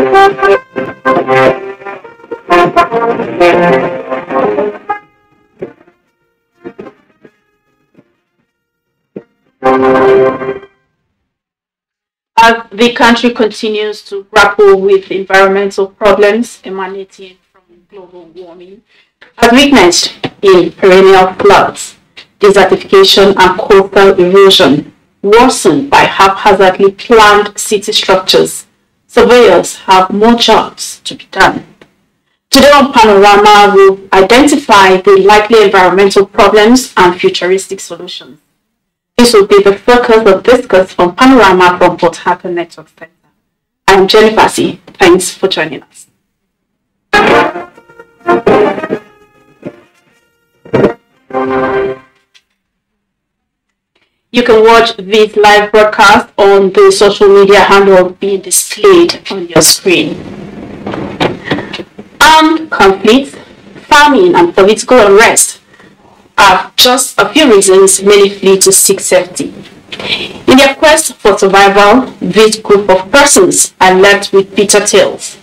As the country continues to grapple with environmental problems emanating from global warming, as witnessed in perennial floods, desertification and coastal erosion, worsened by haphazardly planned city structures, surveyors have more jobs to be done. Today on Panorama, we'll identify the likely environmental problems and futuristic solutions. This will be the focus of discuss on Panorama from Port Harcourt Network Center. I'm Jenny Fassi. Thanks for joining us. You can watch this live broadcast on the social media handle being displayed on your screen. Armed conflict, famine, and political unrest are just a few reasons many flee to seek safety. In their quest for survival, this group of persons are left with bitter tales.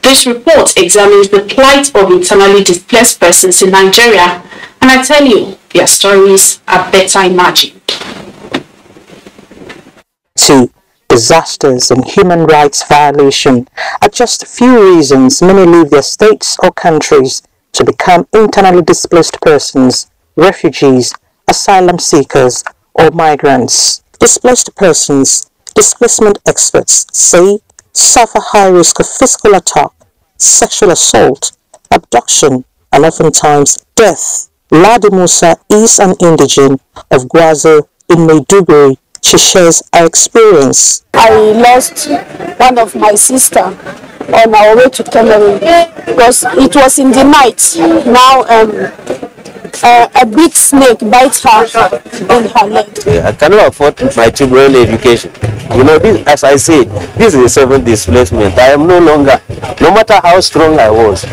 This report examines the plight of internally displaced persons in Nigeria, and I tell you, their stories are better imagined. Two, disasters and human rights violation are just a few reasons many leave their states or countries to become internally displaced persons, refugees, asylum seekers, or migrants. Displaced persons, displacement experts say, suffer high risk of physical attack, sexual assault, abduction, and oftentimes death. Ladimosa is an indigent of Gwarzo in Maiduguri. She shares her experience. I lost one of my sisters on our way to Cameroon because it was in the night. Now a big snake bites her on her leg. I cannot afford my children's education. You know, this, as I said, this is a seventh displacement. I am no longer, no matter how strong I was,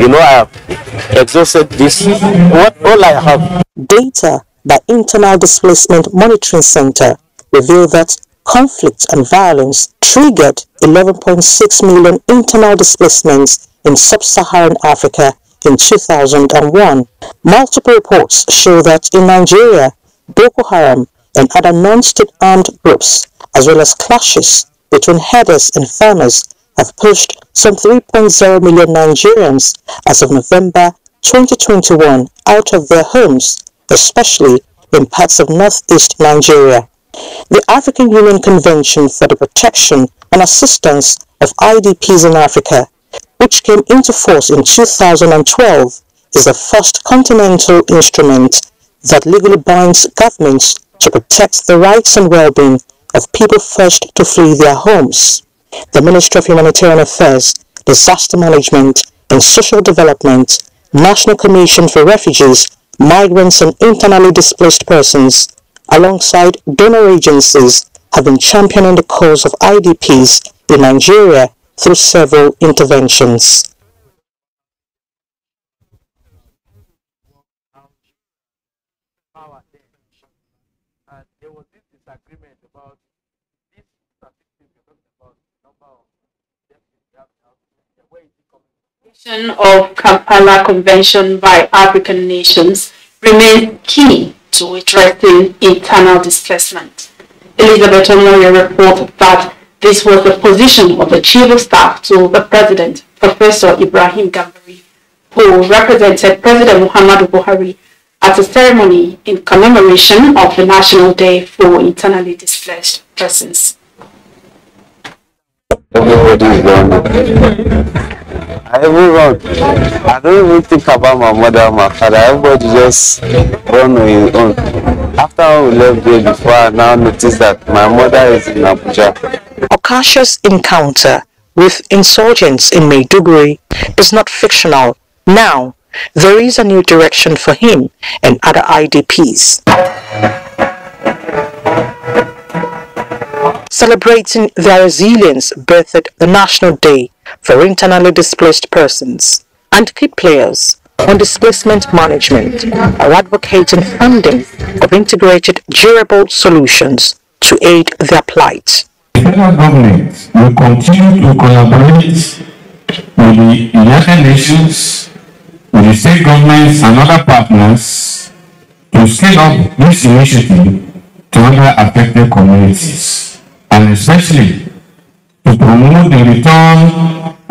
you know, I have exhausted this, what all I have. Data by Internal Displacement Monitoring Center reveal that conflict and violence triggered 11.6 million internal displacements in sub-Saharan Africa in 2001. Multiple reports show that in Nigeria, Boko Haram and other non-state armed groups, as well as clashes between herders and farmers, have pushed some 3.0 million Nigerians as of November 2021 out of their homes, especially in parts of northeast Nigeria. The African Union Convention for the Protection and Assistance of IDPs in Africa, which came into force in 2012, is the first continental instrument that legally binds governments to protect the rights and well-being of people forced to flee their homes. The Ministry of Humanitarian Affairs, Disaster Management and Social Development, National Commission for Refugees, Migrants and Internally Displaced Persons, alongside donor agencies, have been championing the cause of IDPs in Nigeria through several interventions. Of Kampala Convention by African nations remains key to addressing internal displacement. Elizabeth Onyire reported that this was the position of the Chief of Staff to the President, Professor Ibrahim Gambari, who represented President Muhammad Buhari at a ceremony in commemoration of the National Day for Internally Displaced Persons. Everybody is gone. I even run. I don't even think about my mother, my father. Everybody just run on his own. After I left there before, I now noticed that my mother is in Abuja. Okasha's encounter with insurgents in Maiduguri is not fictional. Now, there is a new direction for him and other IDPs. Celebrating their resilience birthed the National Day for Internally Displaced Persons, and key players on displacement management are advocating funding of integrated durable solutions to aid their plight. federal government will continue to collaborate with the United Nations, with the state governments and other partners to scale up this initiative to other affected communities, and especially to promote the return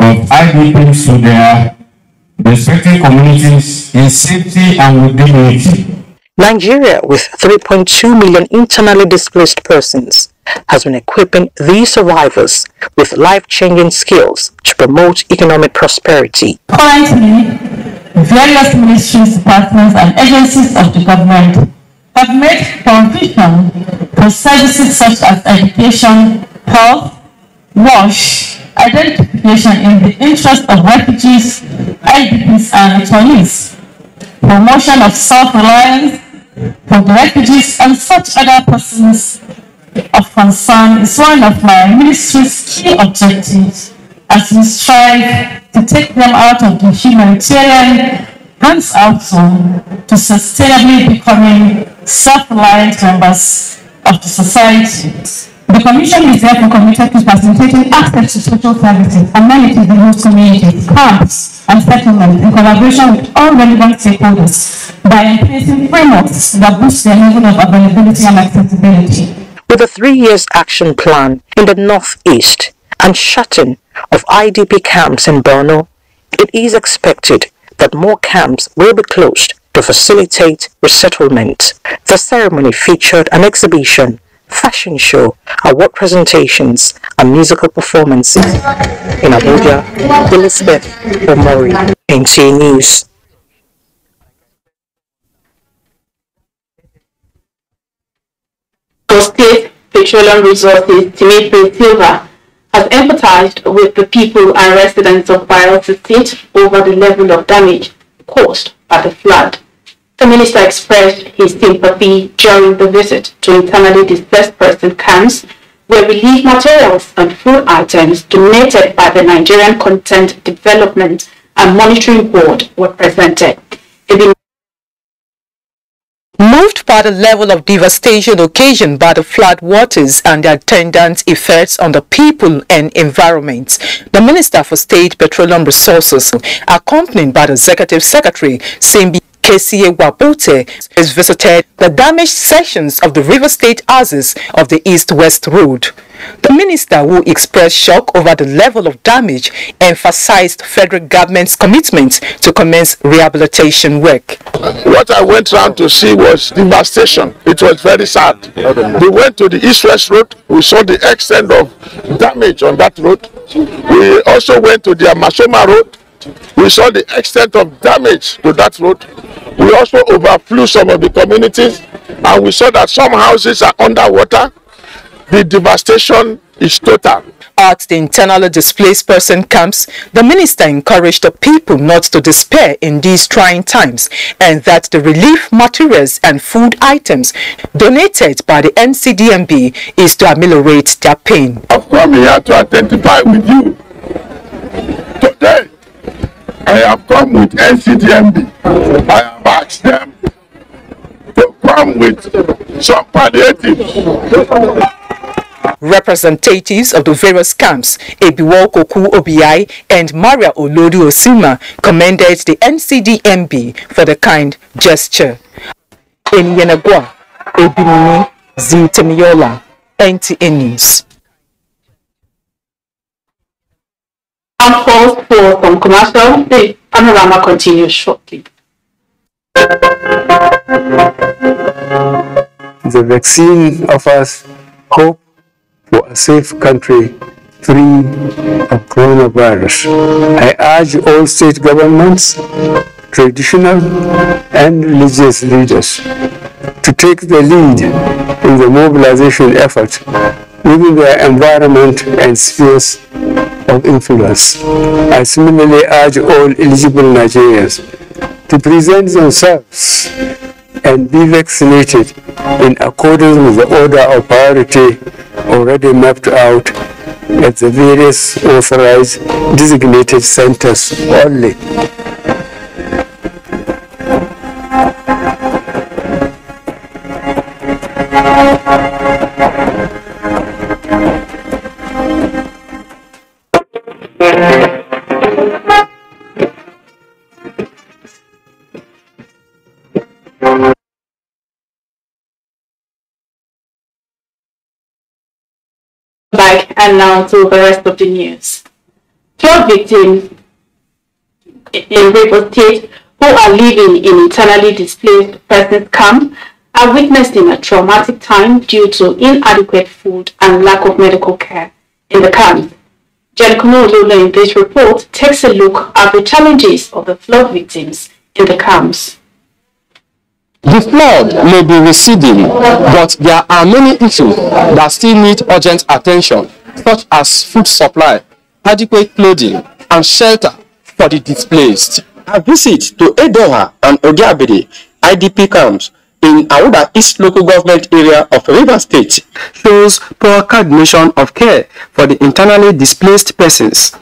of IDPs to their respective communities in safety and with dignity. Nigeria, with 3.2 million internally displaced persons, has been equipping these survivors with life-changing skills to promote economic prosperity. Currently, various ministries, departments, and agencies of the government have made provision for services such as education, health, WASH, identification in the interest of refugees, IDPs, and returnees, promotion of self-reliance for the refugees and such other persons of concern is one of my ministry's key objectives as we strive to take them out of the humanitarian hands-out zone to sustainably becoming self-reliant members of the society. The Commission is therefore committed to facilitating access to social services, amenities in host communities, camps, and settlements in collaboration with all relevant stakeholders by enhancing frameworks that boost their level of availability and accessibility. With a 3-year action plan in the northeast and shutting of IDP camps in Borno, it is expected that more camps will be closed to facilitate resettlement. The ceremony featured an exhibition, fashion show, award presentations, and musical performances. In Abuja, Elizabeth Onyire, NTA News. State Petroleum Resources Timothy Silva has empathized with the people and residents of Biu State over the level of damage caused by the flood. The minister expressed his sympathy during the visit to internally displaced person camps where relief materials and food items donated by the Nigerian Content Development and Monitoring Board were presented. Moved by the level of devastation occasioned by the flood waters and their attendant effects on the people and environment, the Minister for State Petroleum Resources, accompanied by the Executive Secretary, Simbi KCA Wabote, has visited the damaged sections of the River State houses of the East-West Road. The minister, who expressed shock over the level of damage, emphasized federal government's commitment to commence rehabilitation work. What I went round to see was devastation. It was very sad. We went to the East-West Road. We saw the extent of damage on that road. We also went to the Amasoma Road. We saw the extent of damage to that road. We also overflew some of the communities, and we saw that some houses are underwater. The devastation is total. At the internally displaced person camps, the minister encouraged the people not to despair in these trying times, and that the relief materials and food items donated by the NCDMB is to ameliorate their pain. I've come here to identify with you. Today, I have come with NCDMB. I have asked them to come with some palliatives. Representatives of the various camps, Ebiwal Koku Obi and Maria Olodu Osima, commended the NCDMB for the kind gesture. In Yenagwa, Obimani Z Temiola, NTA News. Now calls for some commercial. The Panorama continues shortly. The vaccine offers hope for a safe country free of coronavirus. I urge all state governments, traditional and religious leaders, to take the lead in the mobilization effort within their environment and spheres of influence. I similarly urge all eligible Nigerians to present themselves and be vaccinated in accordance with the order of priority already mapped out at the various authorized designated centers only. back, and now to the rest of the news. 12 victims in River State who are living in internally displaced persons camp are witnessing a traumatic time due to inadequate food and lack of medical care in the camp. Jen Kumo-Zola in this report takes a look at the challenges of the flood victims in the camps. The flood may be receding, but there are many issues that still need urgent attention, such as food supply, adequate clothing, and shelter for the displaced. A visit to Edoha and Ogiabede IDP camps in Aruba East Local Government area of River State shows poor coordination of care for the internally displaced persons.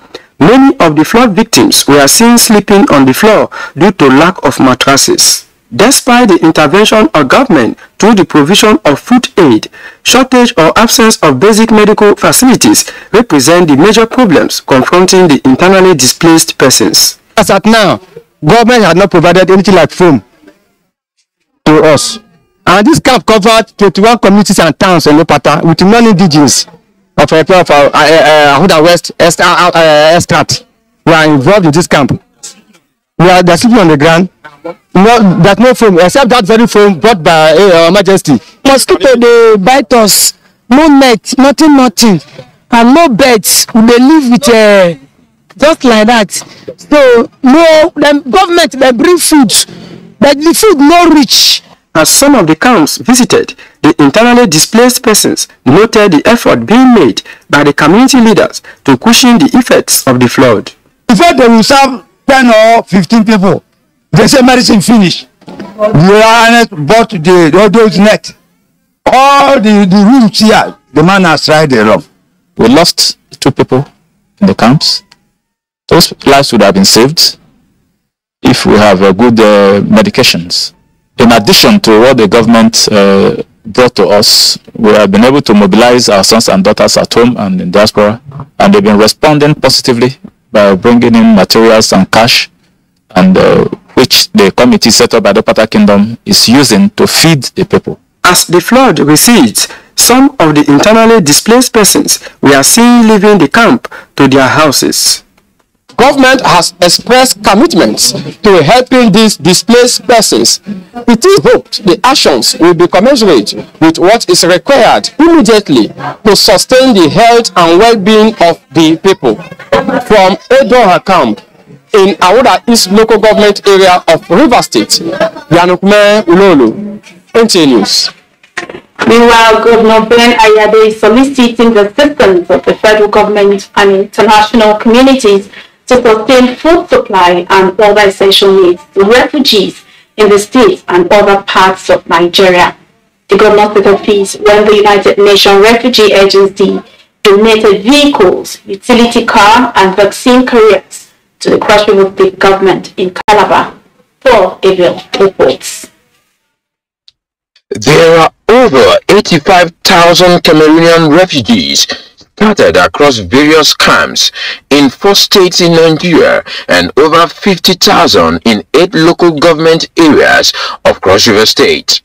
Many of the flood victims were seen sleeping on the floor due to lack of mattresses. Despite the intervention of government through the provision of food aid, shortage or absence of basic medical facilities represent the major problems confronting the internally displaced persons. As at now, government had not provided anything like foam to us. And this camp covered 21 communities and towns in Lopata with non-indigenous of Aruba West Estat who are involved in this camp. They are sleeping on the ground. No, that's no foam, except that very foam brought by Her Majesty. Mosquito, they bite us. No net, nothing. And no beds. They live with just like that. So, no, the government, they bring food. But the food not rich. As some of the camps visited, the internally displaced persons noted the effort being made by the community leaders to cushion the effects of the flood. Before they will serve 10 or 15 people, they say medicine finished. We are bought those net. All the rooms here, the man has tried the room. We lost 2 people in the camps. Those lives would have been saved if we have good medications. In addition to what the government brought to us, we have been able to mobilize our sons and daughters at home and in diaspora, and they've been responding positively by bringing in materials and cash, and which the committee set up by the Pata Kingdom is using to feed the people. As the flood recedes, some of the internally displaced persons were seen leaving the camp to their houses. Government has expressed commitments to helping these displaced persons. It is hoped the actions will be commensurate with what is required immediately to sustain the health and well-being of the people. From Edoha camp in Aruba East Local Government area of River State, Yanukme Ulolu, NTA News. Meanwhile, Governor Ben Ayade is soliciting the assistance of the federal government and international communities to sustain food supply and other essential needs to refugees in the states and other parts of Nigeria. The governor set a piece when the United Nations Refugee Agency donated vehicles, utility car, and vaccine couriers to the Cross River State government in Calabar. For Ebiwal reports. There are over 85,000 Cameroonian refugees scattered across various camps in 4 states in Nigeria and over 50,000 in 8 local government areas of Cross River State.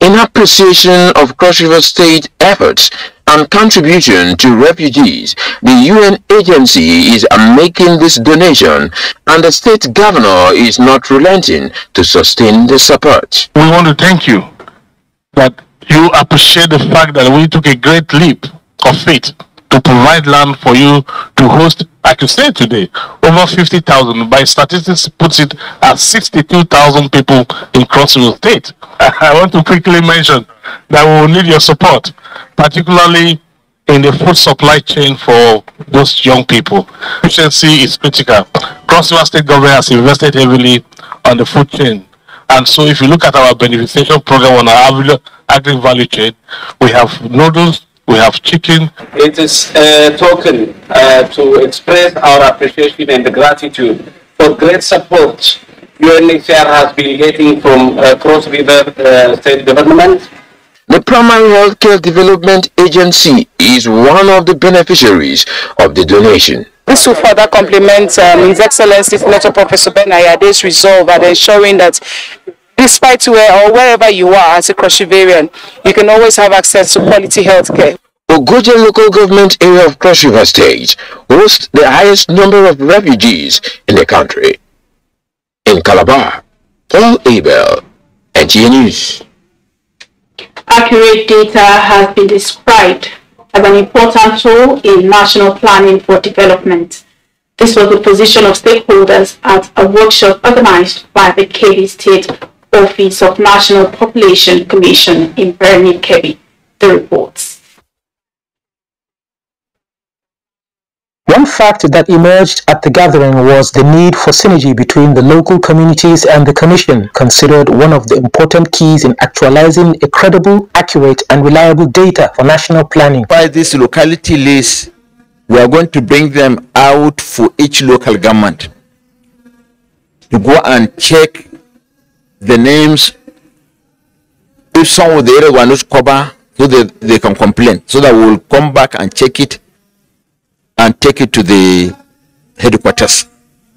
In appreciation of Cross River State efforts and contribution to refugees, the UN agency is making this donation, and the state governor is not relenting to sustain the support. We want to thank you that you appreciate the fact that we took a great leap of faith to provide land for you to host, like you said today, over 50,000. By statistics, puts it at 62,000 people in Cross River State. I want to quickly mention that we will need your support, particularly in the food supply chain for those young people. Efficiency is critical. Cross River State government has invested heavily on the food chain. And so if you look at our beneficiation program on our agri-value chain, we have noodles, we have chicken. It is a token to express our appreciation and gratitude for great support UNHCR has been getting from Cross River State Government. The Primary Healthcare Development Agency is one of the beneficiaries of the donation. This will further complement His Excellency Senator Professor Ben Ayade's resolve at ensuring that despite where or wherever you are as a Cross Riverian, you can always have access to quality healthcare. Ogoja local government area of Cross River State hosts the highest number of refugees in the country. In Calabar, Paul Abel, NTA News. Accurate data has been described as an important tool in national planning for development. This was the position of stakeholders at a workshop organized by the Kebbi State Office of National Population Commission in Birni, Kebbi. The reports. One fact that emerged at the gathering was the need for synergy between the local communities and the Commission, considered one of the important keys in actualizing a credible, accurate, and reliable data for national planning. By this locality list, we are going to bring them out for each local government to go and check the names. If some of the areas were not covered, so they can complain, so that we will come back and check it and take it to the headquarters.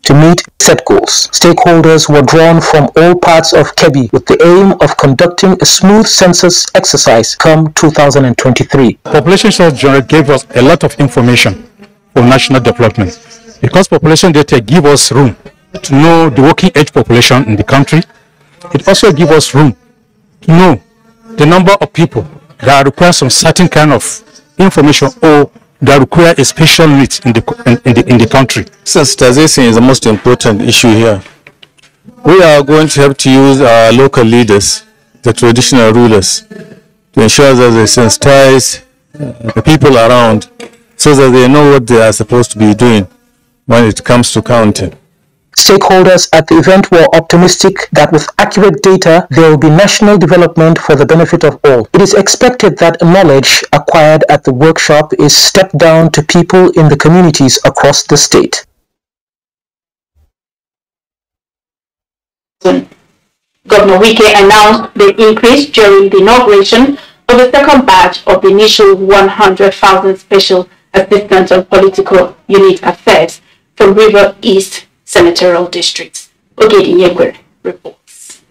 To meet set goals, stakeholders were drawn from all parts of Kebbi with the aim of conducting a smooth census exercise come 2023. Population source journal gave us a lot of information for national development, because population data give us room to know the working age population in the country. It also gives us room to know the number of people that require some certain kind of information or that require a special need in the country. Sensitization is the most important issue here. We are going to have to use our local leaders, the traditional rulers, to ensure that they sensitize the people around so that they know what they are supposed to be doing when it comes to counting. Stakeholders at the event were optimistic that with accurate data, there will be national development for the benefit of all. It is expected that knowledge acquired at the workshop is stepped down to people in the communities across the state. Governor Wike announced the increase during the inauguration of the second batch of the initial 100,000 Special Assistance on Political Unit Affairs from River East Senatorial Districts. Ogiabede reports.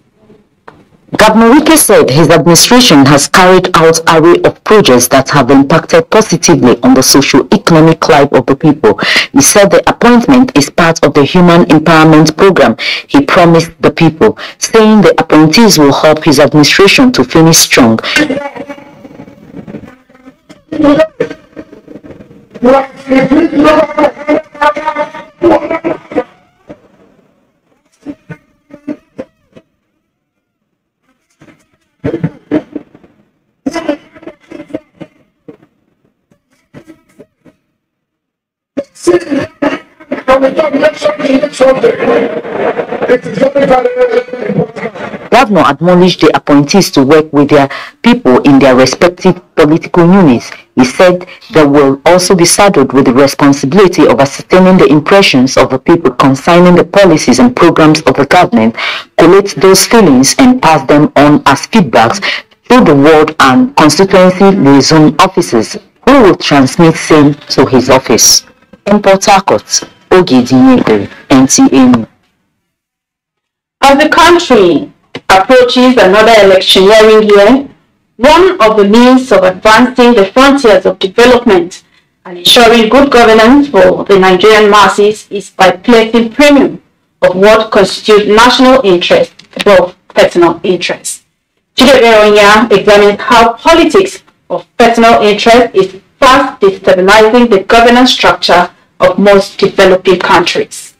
Governor Wike said his administration has carried out an array of projects that have impacted positively on the socio-economic life of the people. He said the appointment is part of the Human Empowerment Program he promised the people, saying the appointees will help his administration to finish strong. Governor admonished the appointees to work with their people in their respective political units. He said they will also be saddled with the responsibility of ascertaining the impressions of the people concerning the policies and programs of the government, collate those feelings and pass them on as feedbacks to the ward and constituency liaison officers, who will transmit same to his office. In Port Harcourt, Ogiabede, NTA. As the country approaches another electioneering year, one of the means of advancing the frontiers of development and ensuring good governance for the Nigerian masses is by placing premium of what constitutes national interest above personal interest. Ebiwal Koku Obi examines how politics of personal interest is fast destabilizing the governance structure of most developing countries.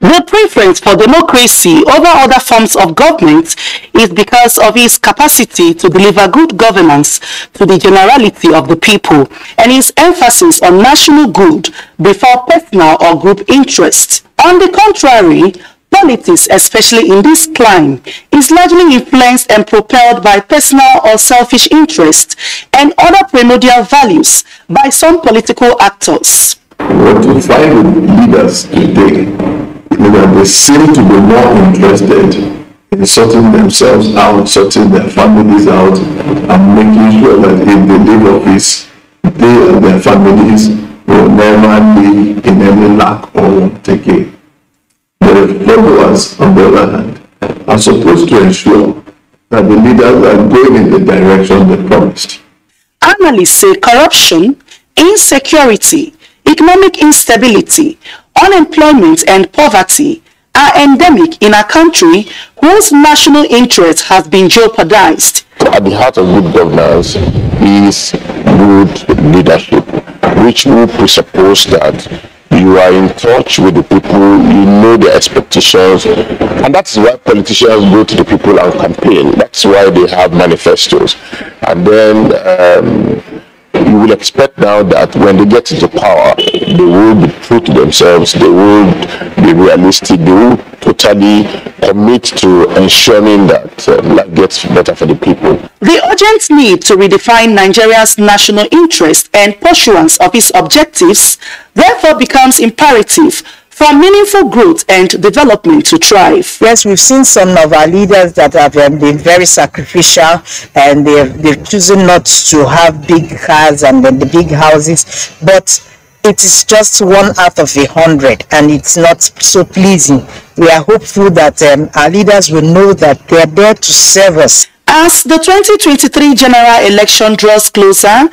The preference for democracy over other forms of government is because of its capacity to deliver good governance to the generality of the people and its emphasis on national good before personal or group interest. On the contrary, politics, especially in this climate, is largely influenced and propelled by personal or selfish interests and other primordial values by some political actors. What you find with leaders today is that they seem to be more interested in sorting themselves out, sorting their families out, and making sure that if they leave office, they and their families will never be in any lack or taking. The followers, on the other hand, are supposed to ensure that the leaders are going in the direction they promised. Analysts say corruption, insecurity, economic instability, unemployment, and poverty are endemic in a country whose national interests have been jeopardized. At the heart of good governance is good leadership, which will presuppose that you are in touch with the people, you know their expectations, and that's why politicians go to the people and campaign. That's why they have manifestos. And then you will expect now that when they get into power, they will be true to themselves, they will be realistic, they will totally commit to ensuring that life gets better for the people. The urgent need to redefine Nigeria's national interest and pursuance of its objectives therefore becomes imperative for meaningful growth and development to thrive. Yes, we've seen some of our leaders that have been very sacrificial, and they've chosen not to have big cars and the big houses, but it is just 1 out of 100, and it's not so pleasing. We are hopeful that our leaders will know that they are there to serve us. As the 2023 general election draws closer,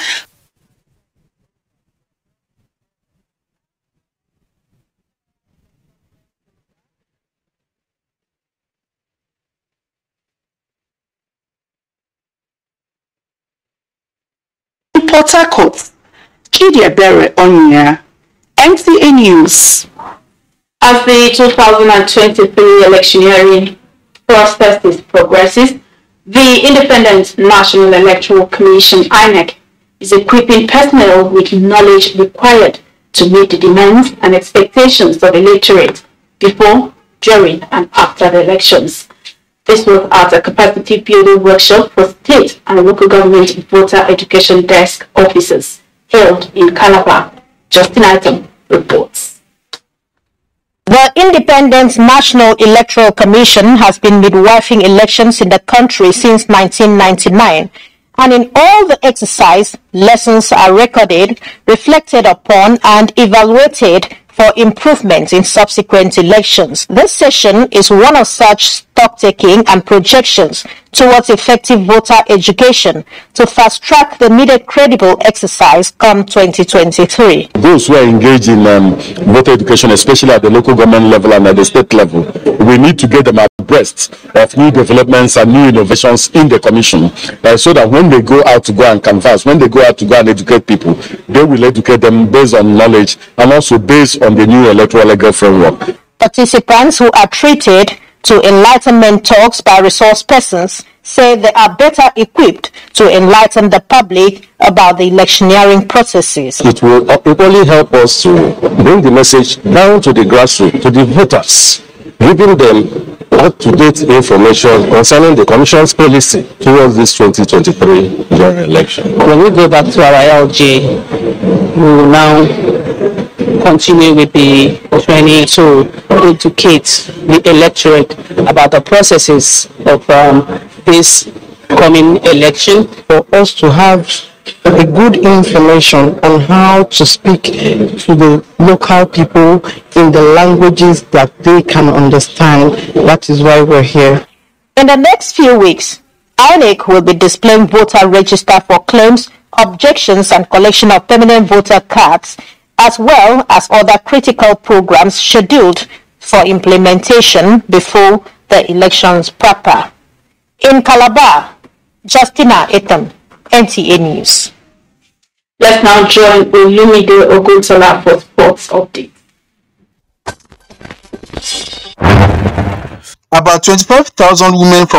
Port Harcourt, Ogiabede Onyire, NTA News. As the 2023 electioneering process progresses, the Independent National Electoral Commission (INEC) is equipping personnel with knowledge required to meet the demands and expectations of the electorate before, during, and after the elections. This was at a capacity building workshop for state and local government voter education desk officers held in Calabar. Justin Item reports. The Independent National Electoral Commission has been midwifing elections in the country since 1999, and in all the exercise, lessons are recorded, reflected upon, and evaluated for improvement in subsequent elections. This session is one of such stock-taking and projections towards effective voter education to fast-track the needed credible exercise come 2023. Those who are engaged in voter education, especially at the local government level and at the state level, we need to get them abreast of new developments and new innovations in the commission, so that when they go out to go and canvass, when they go out to go and educate people, they will educate them based on knowledge and also based on the new electoral legal framework. Participants who are treated to enlightenment talks by resource persons say they are better equipped to enlighten the public about the electioneering processes. It will only help us to bring the message down to the grassroots, to the voters, giving them up-to-date information concerning the Commission's policy towards this 2023 general election. When we go back to our LG, we will now continue with the training to educate the electorate about the processes of this coming election, for us to have a good information on how to speak to the local people in the languages that they can understand. That is why we're here. In the next few weeks, INEC will be displaying voter register for claims, objections, and collection of permanent voter cards, as well as other critical programs scheduled for implementation before the elections proper. In Calabar, Justina Etam, NTA News. Let's now join Olumide Oguntola for sports update. About 25,000 women from